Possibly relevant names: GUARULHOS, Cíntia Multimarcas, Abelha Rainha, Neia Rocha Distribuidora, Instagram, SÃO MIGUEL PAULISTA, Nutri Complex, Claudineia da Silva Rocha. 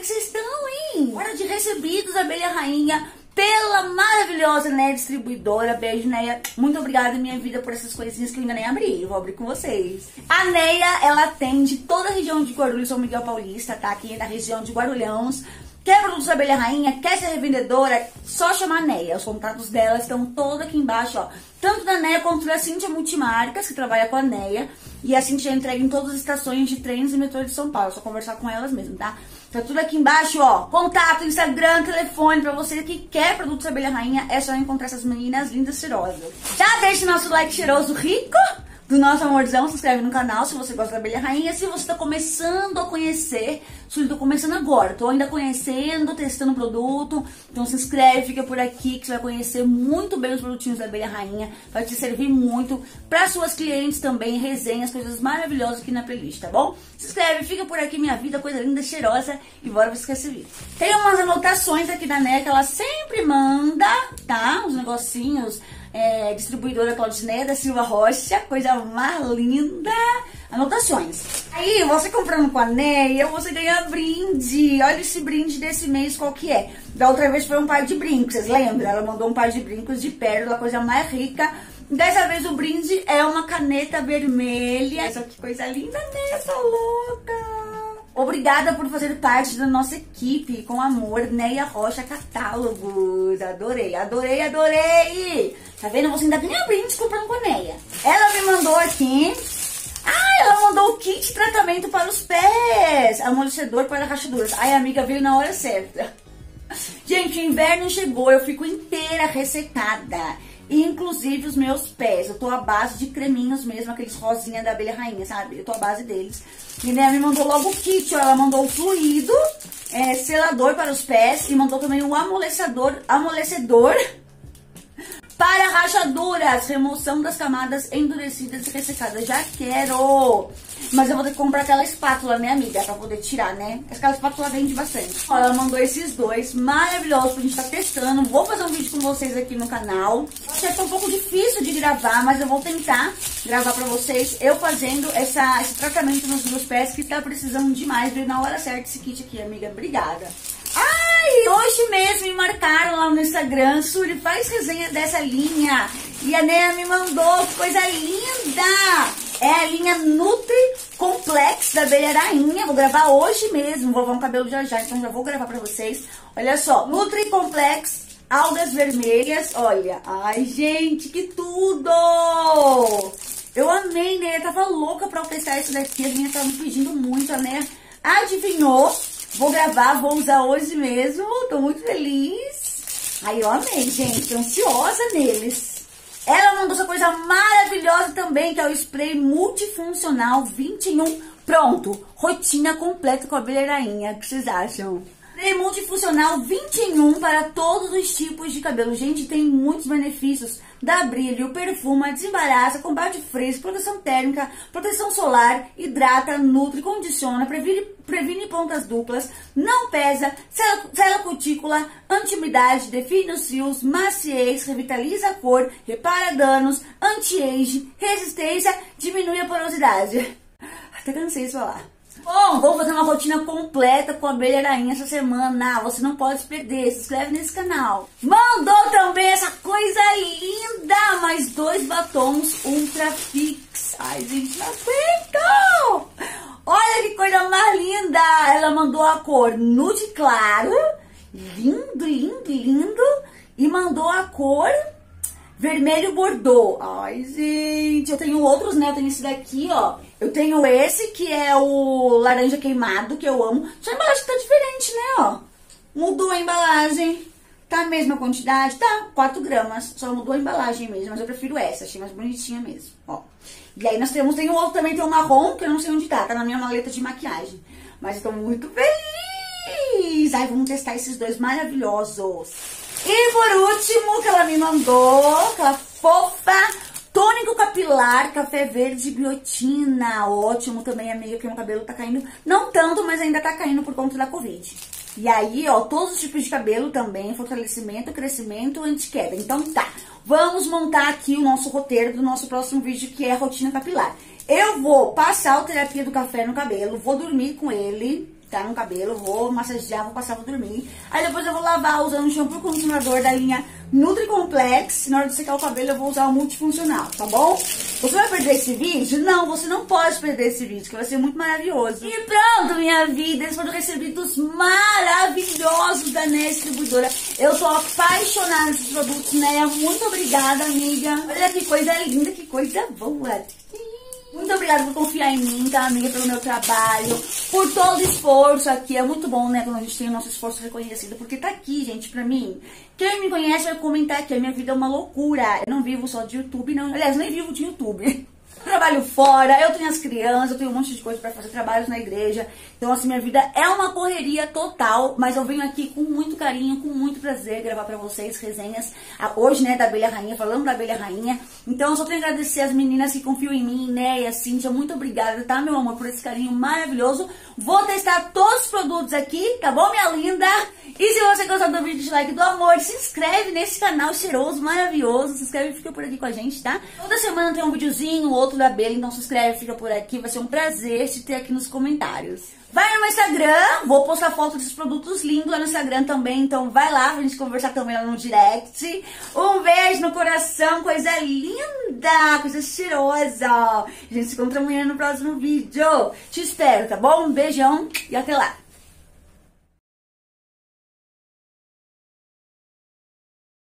que vocês estão, hein? Hora de recebidos, Abelha Rainha, pela maravilhosa Neia Distribuidora. Beijo, Neia. Muito obrigada, minha vida, por essas coisinhas que eu ainda nem abri. Eu vou abrir com vocês. A Neia, ela atende toda a região de Guarulhos, São Miguel Paulista, tá? Aqui na região de Guarulhões. Quer produtos da Abelha Rainha? Quer ser revendedora? Só chamar a Neia. Os contatos dela estão todos aqui embaixo, ó. Tanto da Neia quanto da Cíntia Multimarcas, que trabalha com a Neia. E a Cíntia entrega em todas as estações de trens e metrô de São Paulo. É só conversar com elas mesmo, tá? Tá tudo aqui embaixo, ó. Contato, Instagram, telefone. Pra você que quer produtos da Abelha Rainha, é só encontrar essas meninas lindas e cheirosas. Já deixa o nosso like cheiroso rico do nosso amorzão, se inscreve no canal se você gosta da Abelha Rainha. Se você tá começando a conhecer, se eu tô começando agora, tô ainda conhecendo, testando o produto, então se inscreve, fica por aqui que você vai conhecer muito bem os produtinhos da Abelha Rainha, vai te servir muito para suas clientes também, resenhas, coisas maravilhosas aqui na playlist, tá bom? Se inscreve, fica por aqui, minha vida, coisa linda, cheirosa, e bora pra você servir. Tem umas anotações aqui da Neia que ela sempre manda, tá? Uns negocinhos. É, distribuidora Claudineia da Silva Rocha, coisa mais linda. Anotações. Aí, você comprando com a Neia, você ganha brinde. Olha esse brinde desse mês, qual que é? Da outra vez foi um par de brincos, vocês lembram? Ela mandou um par de brincos de pérola, coisa mais rica. Dessa vez o brinde é uma caneta vermelha. Olha só que coisa linda, Neia, sou louca. Obrigada por fazer parte da nossa equipe, com amor, Neia Rocha Catálogos. Adorei, adorei, adorei. Tá vendo? Você ainda ganha brinde comprando com a Neia. Ela me mandou aqui... Ah, ela mandou o kit de tratamento para os pés. Amolecedor para rachaduras. Ai, amiga, veio na hora certa. Gente, o inverno chegou, eu fico inteira ressecada. Inclusive os meus pés, eu tô à base de creminhos mesmo, aqueles rosinha da Abelha Rainha, sabe? Eu tô à base deles. E né, me mandou logo o kit, ó, ela mandou o fluido, selador para os pés, e mandou também o amolecedor para rachaduras, remoção das camadas endurecidas e ressecadas. Já quero! Mas eu vou ter que comprar aquela espátula, né, amiga? Pra poder tirar, né? Aquela espátula vende bastante. Ó, ela mandou esses dois maravilhosos pra gente tá testando. Vou fazer um vídeo com vocês aqui no canal. Acho que foi um pouco difícil de gravar, mas eu vou tentar gravar pra vocês. Eu fazendo esse tratamento nos meus pés, que tá precisando demais. Veio na hora certa esse kit aqui, amiga. Obrigada. Ai, hoje mesmo me marcaram lá no Instagram. Suri, faz resenha dessa linha. E a Neia me mandou, que coisa linda! É a linha Nutri Complex da Abelha Rainha. Vou gravar hoje mesmo. Vou lavar um cabelo já já, então já vou gravar pra vocês. Olha só. Nutri Complex, algas vermelhas. Olha. Ai, gente, que tudo! Eu amei, né? Eu tava louca pra testar isso daqui. A minha tava me pedindo muito, né? Adivinhou. Vou gravar, vou usar hoje mesmo. Tô muito feliz. Aí eu amei, gente. Tô ansiosa neles. Ela mandou essa coisa maravilhosa também, que é o spray multifuncional 21. Pronto, rotina completa com a Abelha Rainha. O que vocês acham? Spray multifuncional 21 para todos os tipos de cabelo. Gente, tem muitos benefícios. Dá brilho, perfuma, desembaraça, combate frizz, proteção térmica, proteção solar, hidrata, nutre, condiciona, previne pontas duplas, não pesa, sela cutícula, anti-umidade, define os fios, maciez, revitaliza a cor, repara danos, anti-age, resistência, diminui a porosidade. Até cansei de falar. Bom, vou fazer uma rotina completa com a Abelha Rainha essa semana. Você não pode perder, se inscreve nesse canal. Mandou também essa coisa linda, mais dois batons Ultra Fix. Ai, gente, não aguento! Olha que coisa mais linda! Ela mandou a cor nude claro, lindo, lindo, lindo. E mandou a cor vermelho bordô. Ai, gente, eu tenho outros, né? Eu tenho esse daqui, ó. Eu tenho esse, que é o laranja queimado, que eu amo. Só a embalagem tá diferente, né, ó. Mudou a embalagem. Tá a mesma quantidade? Tá, 4 gramas. Só mudou a embalagem mesmo, mas eu prefiro essa. Achei mais bonitinha mesmo, ó. E aí nós temos, tem o outro também, tem o marrom, que eu não sei onde tá. Tá na minha maleta de maquiagem. Mas eu tô muito feliz. Ai, vamos testar esses dois maravilhosos. E por último, que ela me mandou, aquela fofa, tônico capilar, café verde, biotina, ótimo também, amiga, que meu cabelo tá caindo, não tanto, mas ainda tá caindo por conta da Covid. E aí, ó, todos os tipos de cabelo também, fortalecimento, crescimento, anti-queda. Então tá, vamos montar aqui o nosso roteiro do nosso próximo vídeo, que é a rotina capilar. Eu vou passar a terapia do café no cabelo, vou dormir com ele... tá no cabelo, vou massagear, vou passar, vou dormir. Aí depois eu vou lavar usando um shampoo condicionador da linha Nutri Complex. Na hora de secar o cabelo eu vou usar o multifuncional, tá bom? Você vai perder esse vídeo? Não, você não pode perder esse vídeo, que vai ser muito maravilhoso. E pronto, minha vida, eles foram recebidos maravilhosos da Neia Distribuidora. Eu tô apaixonada nesses produtos, Neia. Muito obrigada, amiga. Olha que coisa linda, que coisa boa. Muito obrigada por confiar em mim, tá, amiga? Pelo meu trabalho, por todo o esforço aqui. É muito bom, né, quando a gente tem o nosso esforço reconhecido. Porque tá aqui, gente, pra mim. Quem me conhece vai comentar que a minha vida é uma loucura. Eu não vivo só de YouTube, não. Aliás, nem vivo de YouTube. Eu trabalho fora, eu tenho as crianças, eu tenho um monte de coisa pra fazer, trabalhos na igreja. Então, assim, minha vida é uma correria total, mas eu venho aqui com muito carinho, com muito prazer gravar pra vocês resenhas. Hoje, né, da Abelha Rainha, falando da Abelha Rainha. Então, eu só tenho que agradecer as meninas que confiam em mim, né, e a Cíntia. Muito obrigada, tá, meu amor, por esse carinho maravilhoso. Vou testar todos os produtos aqui, tá bom, minha linda? E se você gostar do vídeo de like do amor, se inscreve nesse canal cheiroso, maravilhoso. Se inscreve e fica por aqui com a gente, tá? Toda semana tem um videozinho, outro da Abelha, então se inscreve, fica por aqui. Vai ser um prazer te ter aqui nos comentários. Vai no meu Instagram, vou postar foto desses produtos lindos lá no Instagram também, então vai lá pra gente conversar também lá no direct. Um beijo no coração, coisa linda, coisa cheirosa. A gente se encontra amanhã no próximo vídeo. Te espero, tá bom? Um beijão e até lá.